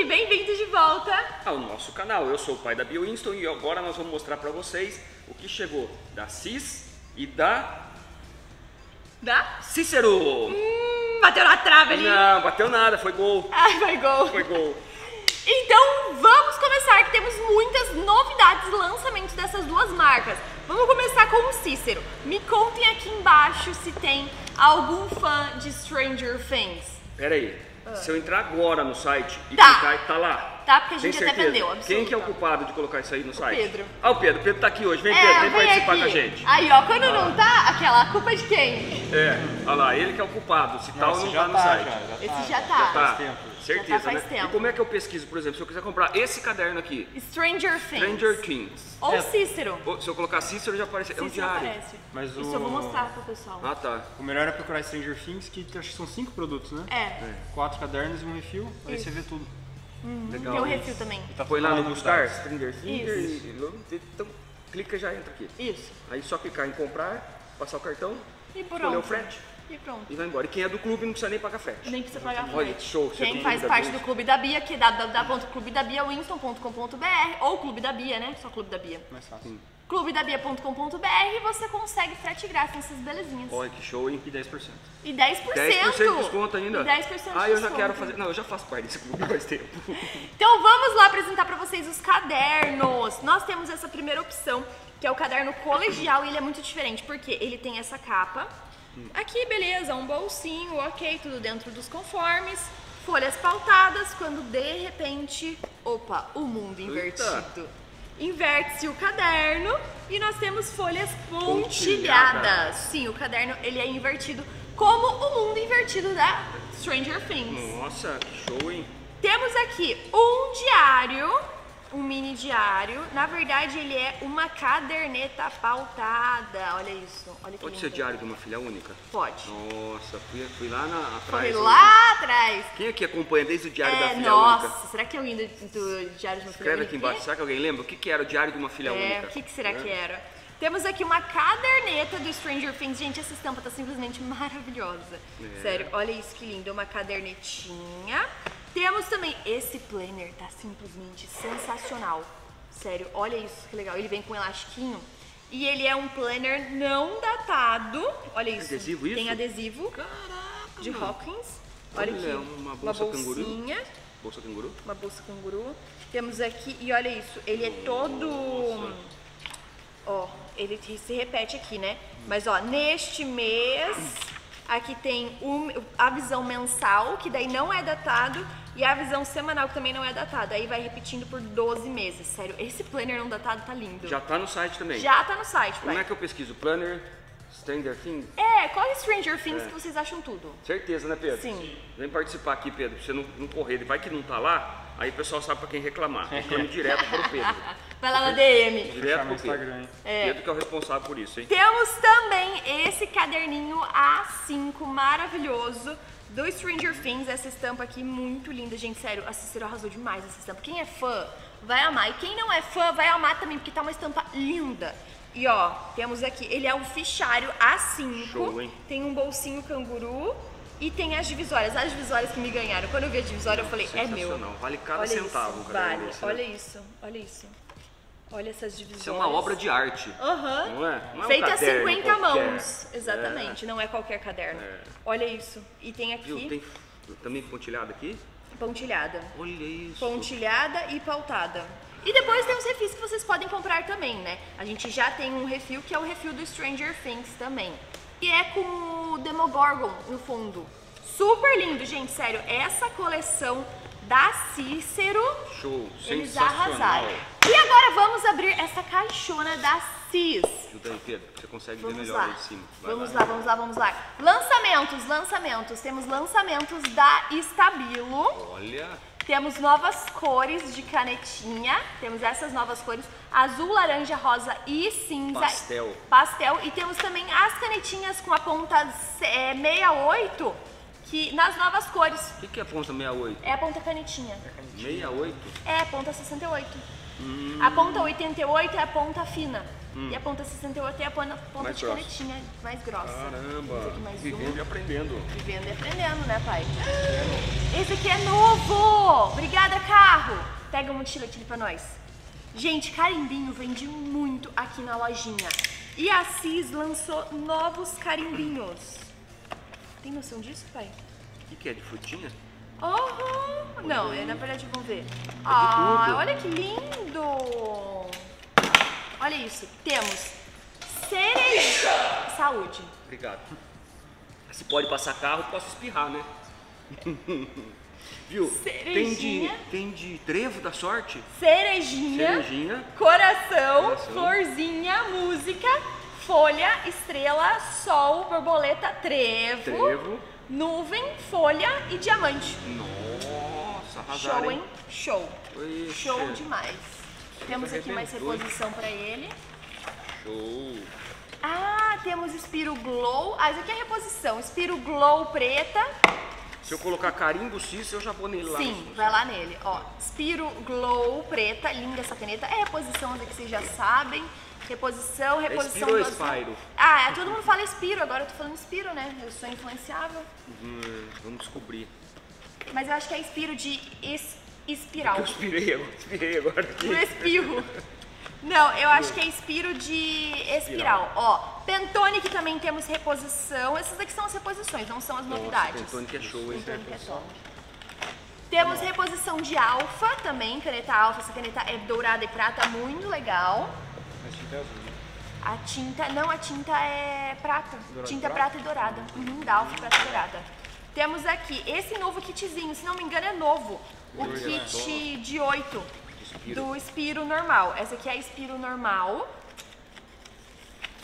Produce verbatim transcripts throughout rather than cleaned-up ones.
e bem-vindos de volta ao nosso canal. Eu sou o pai da Bia Winston e agora nós vamos mostrar para vocês o que chegou da C I S e da... Da? Cícero! Hum, bateu na trave ali! Não, bateu nada, foi gol! Ah, foi gol! Foi gol! Então vamos começar, que temos muitas novidades, lançamentos dessas duas marcas. Vamos começar com o Cícero. Me contem aqui embaixo se tem algum fã de Stranger Things. Pera aí, ah. se eu entrar agora no site e tá. clicar, tá lá. Tá, porque a gente até vendeu, absurdo. Quem que é o culpado de colocar isso aí no o site? Pedro. Ah, o Pedro. O Pedro tá aqui hoje. Vem, é, Pedro, vem, vem participar aqui com a gente. Aí, ó, quando ah. não tá, aquela culpa de quem? É, olha lá, ele que é o culpado. Se tal, tá, não já tá no tá, site. Já, já esse tá, já tá. Já tá. Certeza, já tá faz né? tempo. E como é que eu pesquiso, por exemplo, se eu quiser comprar esse caderno aqui? Stranger Things. Stranger Things. Ou é. Cícero. Ou, se eu colocar Cícero, já aparece. Cícero é um diário. Aparece. Mas o... Isso eu vou mostrar pro pessoal. Ah, tá. O melhor é procurar Stranger Things, que acho que são cinco produtos, né? É. é. Quatro cadernos e um refil, aí Isso. você vê tudo. Uhum. Legal. E o refil também. E tá Foi lá no buscar Stranger Things. Então, clica e já entra aqui. Isso. Aí só clicar em comprar, passar o cartão, e escolher o frete. E pronto. E vai embora. E quem é do clube não precisa nem pagar frete. Nem precisa pagar frete. Olha, show. Quem faz parte do Clube da Bia, que é w w w ponto clube da bia winston ponto com ponto b r ou Clube da Bia, né? Só Clube da Bia. Mais fácil. Hum. clube da bia ponto com ponto b r e você consegue frete grátis nessas belezinhas. Olha que show, hein? E dez por cento. E dez por cento? dez por cento de desconto ainda? E dez por cento de desconto. Ah, eu já quero fazer... Não, eu já faço parte desse clube faz tempo. Então vamos lá apresentar para vocês os cadernos. Nós temos essa primeira opção, que é o caderno colegial, e ele é muito diferente, porque ele tem essa capa. Aqui, beleza, um bolsinho, ok, tudo dentro dos conformes. Folhas pautadas, quando de repente... Opa, o mundo invertido. Eita. Inverte-se o caderno e nós temos folhas pontilhadas. Pontilhada. Sim, o caderno ele é invertido, como o mundo invertido da Stranger Things. Nossa, que show, hein? Temos aqui um diário, um mini diário. Na verdade, ele é uma caderneta pautada. Olha isso, olha que Pode lindo. ser diário de uma filha única? Pode. Nossa, fui, fui lá na, atrás. Fui lá atrás. Quem aqui acompanha desde o diário é, da filha nossa, única? Nossa, será que é alguém do, do diário de uma Escreve filha única? Escreve aqui embaixo, será que alguém lembra? O que, que era o diário de uma filha é, única? O que, que será é. que era? Temos aqui uma caderneta do Stranger Things. Gente, essa estampa tá simplesmente maravilhosa. É. Sério, olha isso que lindo, uma cadernetinha. Temos também esse planner, tá simplesmente sensacional. Sério, olha isso que legal. Ele vem com um elastiquinho e ele é um planner não datado. Olha isso. Adesivo isso? Tem adesivo. Caraca, de Hawkins. Olha, olha aqui. Uma, bolsa uma bolsinha. Canguru. Bolsa canguru. Uma bolsa canguru. Temos aqui, e olha isso, ele é todo... Nossa. Ó, ele se repete aqui, né? Mas ó, neste mês... Aqui tem um, a visão mensal, que daí não é datado, e a visão semanal, que também não é datada. Aí vai repetindo por doze meses. Sério, esse planner não datado tá lindo. Já tá no site também? Já tá no site, pai. Como é que eu pesquiso? Planner, Stranger Things? É, qual é Stranger Things é. que vocês acham tudo? Certeza, né, Pedro? Sim. Vem participar aqui, Pedro, pra você não, não correr. Vai que não tá lá, aí o pessoal sabe pra quem reclamar. Reclame direto pro Pedro. Vai lá na D M. Direto no Instagram. É. Pedro que é o responsável por isso, hein? Temos também esse caderninho A cinco maravilhoso do Stranger Things. Essa estampa aqui muito linda, gente. Sério, a Cícero arrasou demais essa estampa. Quem é fã vai amar. E quem não é fã vai amar também, porque tá uma estampa linda. E ó, temos aqui, ele é um fichário A cinco. Show, hein? Tem um bolsinho canguru. E tem as divisórias, as divisórias que me ganharam. Quando eu vi a divisória, eu falei, é meu. Vale cada olha centavo. Isso, vale, desse, né? Olha isso, olha isso. Olha essas divisórias. Isso é uma obra de arte. Aham. Uhum. Não é? Não é Feita um a cinquenta mãos. Exatamente, é. não é qualquer caderno. É. Olha isso. E tem aqui... Viu? Tem também pontilhada aqui? Pontilhada. Olha isso. Pontilhada e pautada. E depois tem os refis que vocês podem comprar também, né? A gente já tem um refil, que é o refil do Stranger Things também. E é com o Demogorgon no fundo. Super lindo, gente, sério. Essa coleção da Cícero, show, eles arrasaram. E agora vamos abrir essa caixona da C I S. Ajuda aí, Pedro, você consegue vamos ver melhor lá. aí de cima. Vai vamos lá. lá, vamos lá, vamos lá. Lançamentos, lançamentos. Temos lançamentos da Stabilo. Olha. Temos novas cores de canetinha. Temos essas novas cores. Azul, laranja, rosa e cinza. Pastel. Pastel. E temos também as canetinhas com a ponta é, sessenta e oito, que nas novas cores. O que, que é a ponta sessenta e oito? É a ponta canetinha. É canetinha. sessenta e oito? É, a ponta sessenta e oito. Hum. A ponta oitenta e oito é a ponta fina. Hum. E a ponta sessenta e oito é a ponta mais de grossa. canetinha mais grossa. Caramba! Mais Vivendo um. e aprendendo. Vivendo e aprendendo, né, pai? É. Esse esse aqui é novo! Obrigada, carro! Pega uma mochila aqui pra nós. Gente, carimbinho vende muito aqui na lojinha. E a C I S lançou novos carimbinhos. Tem noção disso, pai? O que, que é? De frutinha? Uhum. Não, é, na verdade, vamos ver. É ah, olha que lindo! Olha isso. Temos cereja. Saúde. Obrigado. Se pode passar carro, posso espirrar, né? Viu? Cerejinha. Tem de, tem de trevo da sorte? Cerejinha. Cerejinha. Coração, coração. Florzinha, música, folha, estrela, sol, borboleta, trevo. Trevo. Nuvem, folha e diamante. Nossa, arrasaram. Show, hein? Show. Oixe. Show demais. Isso. Temos aqui mais reposição pra ele. Show. Ah, temos Spiro Glow. Ah, isso aqui é reposição. Spiro Glow preta. Se eu colocar carimbo Cícero, eu já vou nele lá. Sim, vai lá nele. Ó, Spiro Glow preta. Linda essa caneta. É reposição, essa que vocês já sabem. Reposição, reposição. É Spiro ou Spiro? Ah, todo mundo fala Spiro, agora eu tô falando Spiro, né? Eu sou influenciável. Hum, vamos descobrir. Mas eu acho que é Spiro de es, espiral. Eu inspirei, eu inspirei agora aqui. No espirro. Não, eu acho que é Spiro de espiral. Ó, Pentonic também temos reposição. Essas aqui são as reposições, não são as Nossa, novidades. Pentonic é show, hein? Pentonic é top. Temos reposição de alfa também, caneta alfa. Essa caneta é dourada e prata, muito legal. A tinta é azul. A tinta, não, a tinta é prata. Dourado, tinta prata, prata e dourada. Uhum, da alfa, prata e dourada. Temos aqui esse novo kitzinho, se não me engano é novo. O Dois kit é de oito. Spiro. Do Spiro normal. Essa aqui é a Spiro normal.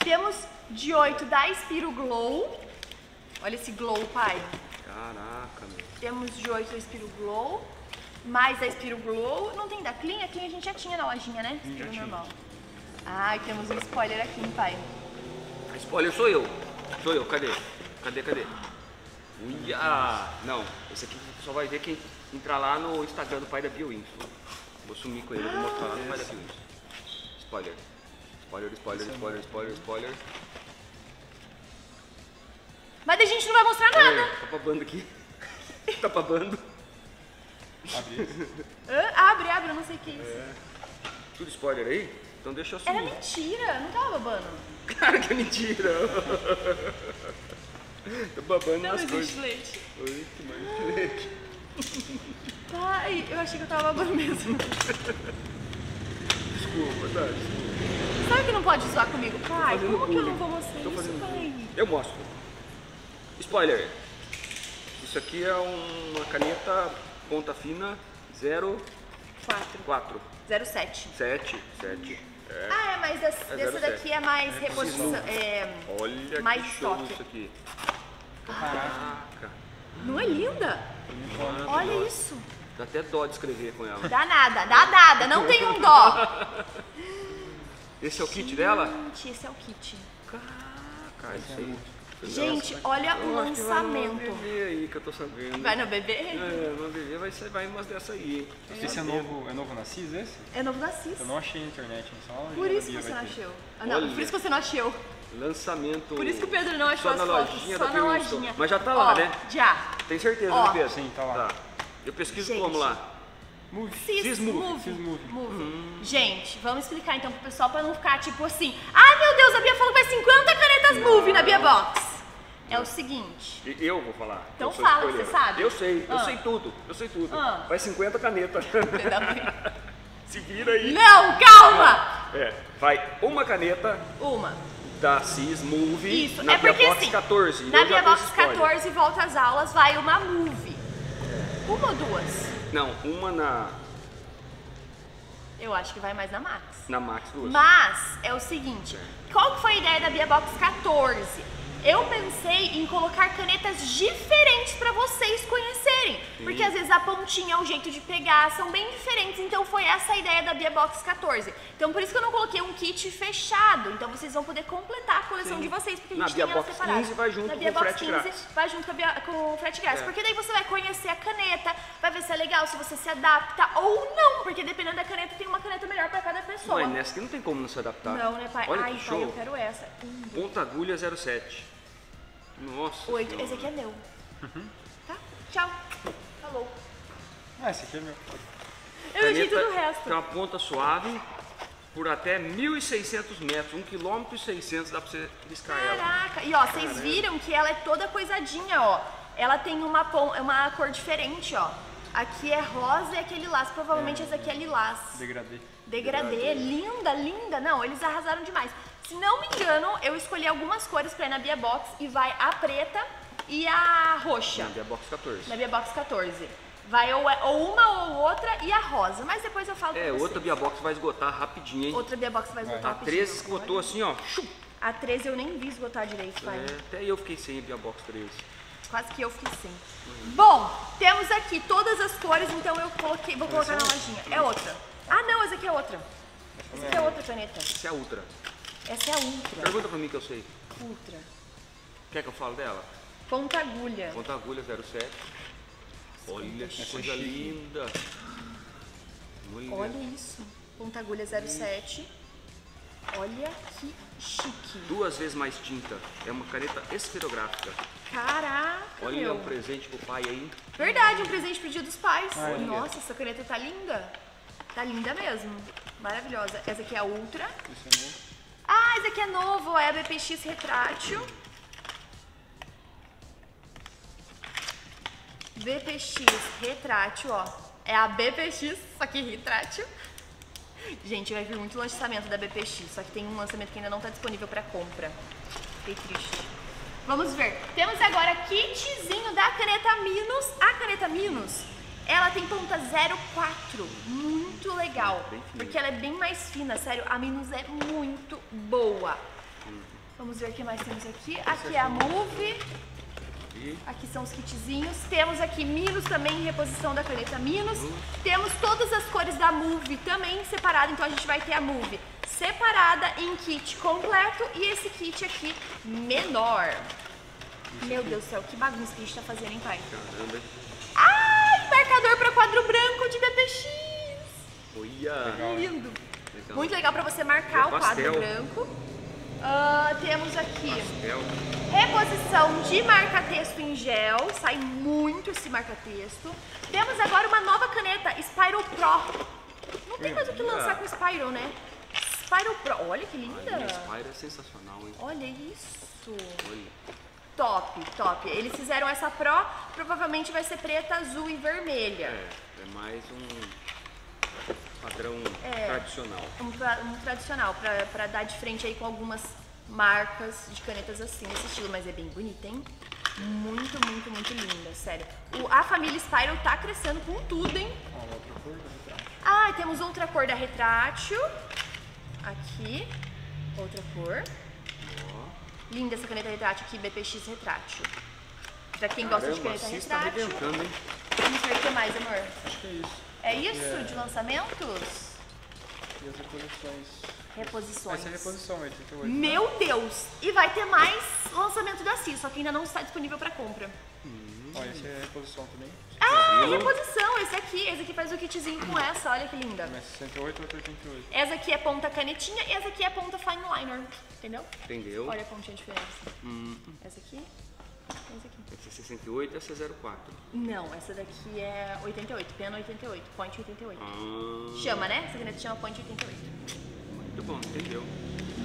Temos de oito da Spiro Glow. Olha esse glow, pai. Caraca, meu. Temos de oito da Spiro Glow. Mais da Spiro Glow. Não tem da Clean? A Clean a gente já tinha na lojinha, né? Spiro normal. Ah, temos um spoiler aqui, hein, pai? A spoiler sou eu. Sou eu. Cadê? Cadê, cadê? Uia! Não. Esse aqui só vai ver quem entrar lá no Instagram do pai da Bia Winston. Vou sumir com ele, ah, vou mostrar lá no mais daqui. Spoiler. Spoiler, spoiler, spoiler, spoiler, spoiler. Mas a gente não vai mostrar nada. É, tá babando aqui. Tá babando. Abre. Ah, abre, abre, eu não sei o que é isso. É. Tudo spoiler aí? Então deixa eu sumir. Era mentira, não tava babando. Claro que é mentira. Tô babando não nas coisas. Não existe leite. Oi, que mais de leite. Ai, eu achei que eu tava babando mesmo. Desculpa, tá? Desculpa. Sabe que não pode zoar comigo? Pai, como bullying. Que eu não vou mostrar Tô isso, pai? Bullying. Eu mostro. Spoiler. Isso aqui é uma caneta ponta fina zero quatro. zero sete. sete. sete. É. Ah, é, mas essa, é essa daqui é mais é reposição. É, olha mais que show estoque. Isso aqui. Caraca. Não é linda? Olha isso. Dá até dó de escrever com ela. Dá nada, dá nada, não tem um dó. Esse é o kit dela? Gente, esse é o kit. Caraca, isso aí. Gente, olha o lançamento. Vai no bebê aí que eu tô sabendo. Vai no bebê? É, no bebê vai sair umas dessa aí. Esse é novo, é novo na C I S esse? É novo na C I S. Eu não achei na internet, só. Por isso que você não achou. Não, por isso que você não achou. Lançamento. Por isso que o Pedro não achou as fotos, só na lojinha. Mas já tá lá, né? Já. Tem certeza, né, Pedro? Sim, tá lá. Tá. Eu pesquiso gente. Como lá? Move. Cis, move. Cis, move. move. Hum. Gente, vamos explicar então pro pessoal pra não ficar tipo assim. Ah, meu Deus, a Bia falou que vai cinquenta canetas não. Move na Bia Box. É o seguinte. Eu vou falar. Então fala, você sabe. Eu sei, eu ah. sei tudo. Eu sei tudo. Ah. Vai cinquenta canetas. Se vira aí. Não, calma! É, vai uma caneta. Uma. Da C I S Move. Isso, na é porque Box assim, quatorze. Na Bia Box quatorze volta às aulas, vai uma Move. Uma ou duas? Não, uma na... Eu acho que vai mais na Max. Na Max duas. Mas é o seguinte, qual que foi a ideia da Bia Box quatorze? Eu pensei em colocar canetas diferentes para vocês conhecerem. Sim. Porque às vezes a pontinha, o jeito de pegar, são bem diferentes. Então foi essa a ideia da Bia Box quatorze. Então por isso que eu não coloquei um kit fechado. Então vocês vão poder completar a coleção Sim. de vocês. Porque a gente tem ela separada. Na Bia Box quinze vai junto com o frete grátis. Vai junto com o frete grátis. É. Porque daí você vai conhecer a caneta, vai ver se é legal, se você se adapta ou não. Porque dependendo da caneta, tem uma caneta melhor para cada pessoa. Mas nessa que não tem como não se adaptar. Não, né, pai? Olha, ai, pai, eu quero essa. Ponta agulha zero sete. Nossa. Oito. Esse aqui é meu. Uhum. Tá? Tchau. Falou. Ah, esse aqui é meu. Eu caneta, edito do resto. Tem uma ponta suave por até mil e seiscentos metros, um quilômetro e seiscentos, dá pra você riscar ela. Caraca! E ó, vocês viram que ela é toda coisadinha, ó. Ela tem uma, uma cor diferente, ó. Aqui é rosa e aquele lilás, provavelmente é. Esse aqui é lilás. Degradê. Degradê. Degradê, linda, linda. Não, eles arrasaram demais. Se não me engano, eu escolhi algumas cores pra ir na Bia Box e vai a preta e a roxa. Na Bia Box quatorze. Na Bia Box quatorze. Vai ou, ou uma ou outra e a rosa, mas depois eu falo. É, outra Bia Box vai esgotar rapidinho, hein? Outra Bia Box vai esgotar vai. rapidinho. A treze esgotou assim, ó. A treze eu nem vi esgotar direito, pai. É, até eu fiquei sem a Bia Box treze. Quase que eu fiquei sem. Uhum. Bom, temos aqui todas as cores, então eu coloquei, vou colocar essa na lojinha. É outra. Ah, não, essa aqui é outra. Essa aqui é outra caneta. Essa é a Ultra. Essa é a Ultra. Pergunta pra mim que eu sei. Ultra. Quer que eu falo dela? Ponta agulha. Ponta agulha zero sete. Olha que coisa é linda. Olha. Olha isso. Ponta agulha zero sete. Olha que chique. Duas vezes mais tinta. É uma caneta esferográfica. Caraca, olha, meu. Um presente pro pai aí. Verdade, um presente pro dia dos pais. Olha. Nossa, essa caneta tá linda. Tá linda mesmo. Maravilhosa. Essa aqui é a Ultra. Esse é novo. Ah, essa aqui é novo. É a B P X retrátil. B P X retrátil, ó. É a B P X, só que retrátil. Gente, vai vir muito lançamento da B P X, só que tem um lançamento que ainda não tá disponível pra compra. Fiquei triste. Vamos ver. Temos agora kitzinho da caneta Minus. A caneta Minus, ela tem ponta zero quatro. Muito legal. Porque ela é bem mais fina, sério. A Minus é muito boa. Vamos ver o que mais temos aqui. Aqui é a Move. Aqui são os kitzinhos. Temos aqui Minus também, reposição da caneta Minus. Uhum. Temos todas as cores da Move também separada, então a gente vai ter a Move separada em kit completo e esse kit aqui menor. Isso. Meu aqui. Deus do céu, que bagunça que a gente tá fazendo, hein, pai? Caramba. Ai, marcador para quadro branco de B P X. Olha. Lindo. Legal. Muito legal para você marcar o, o quadro branco. Uh, temos aqui pastel. Reposição de marca-texto em gel, sai muito esse marca-texto. Temos agora uma nova caneta, Spiro Pro. Não tem mais o que lançar com Spiro, né? Spiro Pro, olha que linda. Olha, Spiro é sensacional, hein? Olha isso. Olha. Top, top. Eles fizeram essa Pro, provavelmente vai ser preta, azul e vermelha. É, é mais um... padrão é, tradicional. Um, tra um tradicional, pra, pra dar de frente aí com algumas marcas de canetas assim, nesse estilo, mas é bem bonita, hein? Muito, muito, muito linda, sério. O, a família Spiro tá crescendo com tudo, hein? Ah, outra cor da retrátil. Ah, temos outra cor da retrátil. Aqui, outra cor. Oh. Linda essa caneta retrátil aqui, B P X retrátil. Pra quem Caramba, gosta de caneta retrátil. Tá vamos ver o que mais, amor? Acho que é isso. É isso é. de lançamentos? E as reposições. Reposições. Essa é a reposição, oitenta e oito. Meu Deus! E vai ter mais lançamento da C I S, só que ainda não está disponível para compra. Hum. Olha, essa é a reposição também. Ah, reposição! Esse aqui, esse aqui faz o kitzinho com essa, olha que linda. Essa é sessenta e oito, outra oitenta e oito. Essa aqui é ponta canetinha e essa aqui é ponta fine liner. Entendeu? Entendeu. Olha a pontinha diferente. Hum. Essa aqui. Essa, aqui. Essa é sessenta e oito, essa é zero quatro. Não, essa daqui é oitenta e oito, pena oitenta e oito, point oitenta e oito. Ah. Chama, né? Essa caneta chama point oitenta e oito. Muito bom, entendeu?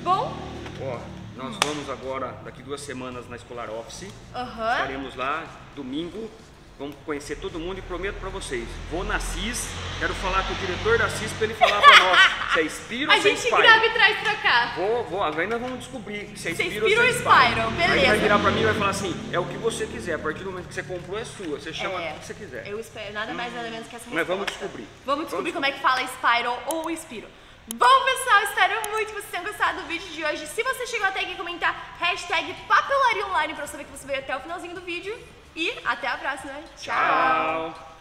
Bom? Ó, nós hum. vamos agora, daqui duas semanas, na Escolar Office. Uhum. Estaremos lá, domingo. Vamos conhecer todo mundo e prometo pra vocês. Vou na C I S, quero falar com o diretor da C I S pra ele falar pra nós se é Spiro ou se é Spiro. A gente grava e traz pra cá. Vou, vou, ainda vamos descobrir se é Spiro ou se é Spiro. Aí vai virar pra mim e vai falar assim, é o que você quiser, a partir do momento que você comprou é sua, você chama é, o que você quiser. Eu espero, nada mais nada menos que essa resposta. Mas vamos descobrir. Vamos descobrir vamos como descobrir. é que fala Spiro ou Spiro. Bom, pessoal, espero muito que vocês tenham gostado do vídeo de hoje. Se você chegou até aqui, comentar hashtag papelaria online pra eu saber que você veio até o finalzinho do vídeo. E até a próxima. Tchau! Tchau.